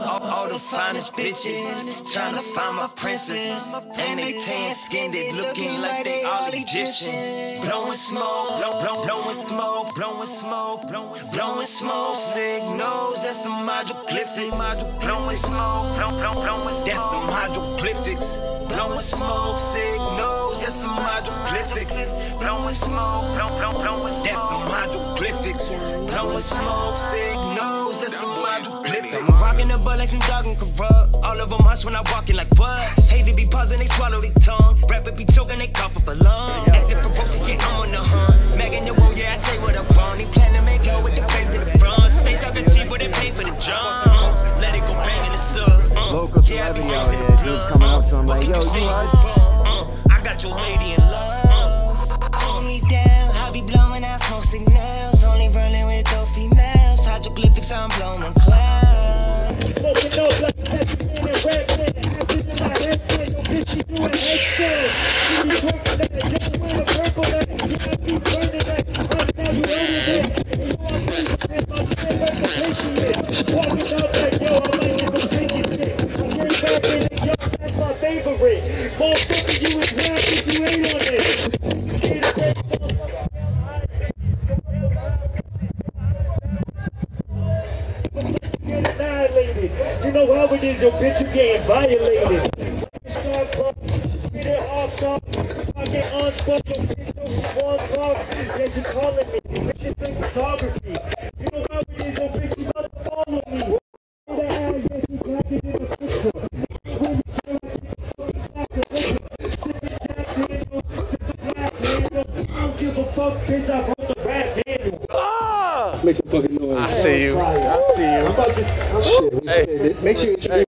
all the finest bitches tryna find my princess, and they tan skinned, they looking like they all Egyptian. Blowing smoke, blowing smoke, blowing smoke, blowing smoke signals. That's some hieroglyphics. Blowing smoke, that's some hieroglyphics. Blowing smoke signals. That's some hieroglyphics. Blowing smoke, that's some hieroglyphics. Blowing smoke signals. That's some hieroglyphics. I'm rocking the butt like some dog and corrupt. All of them hush when I walk in like what? Hate to be pausing, they swallow their tongue. Rapper be choking, they cough up a lung. Acting ferocious, yeah, I'm on the hunt. Megan, yo, yeah, I tell you what I'm on. He plan to make out with the face to the front. Say talking cheap, but they pay for the drum. Let it go bang in the subs. Local celebrity out here, dudes coming up to him like, yo, you right? I got your lady in love. Hold me down, I be blowing out smoke signals. Only rolling with dope females. Hieroglyphics, I'm blowing a cloud. Smoking up like Pesky and Redman. Ashes in my headstand, yo, bitch, she doing headstand. She be twerking at it, yeah, with a purple at it. Yeah, I be burning at it. Right now, you own it, yeah. You know I'm crazy, man, my man, like a patriot. Walking out like, yo, I might even take it, shit. I'm way back in it, yo, that's my favorite. Motherfucker, you is mad if you ain't on it. You know how it is, your bitch, you getting violated. Yeah, she calling me. Bitches take photography. You know how it is, your bitch, you about to follow me. I don't give a fuck, bitch, I brought the rap handle. Make some fucking noise. I see you. I see you. How about this? Make sure you introduce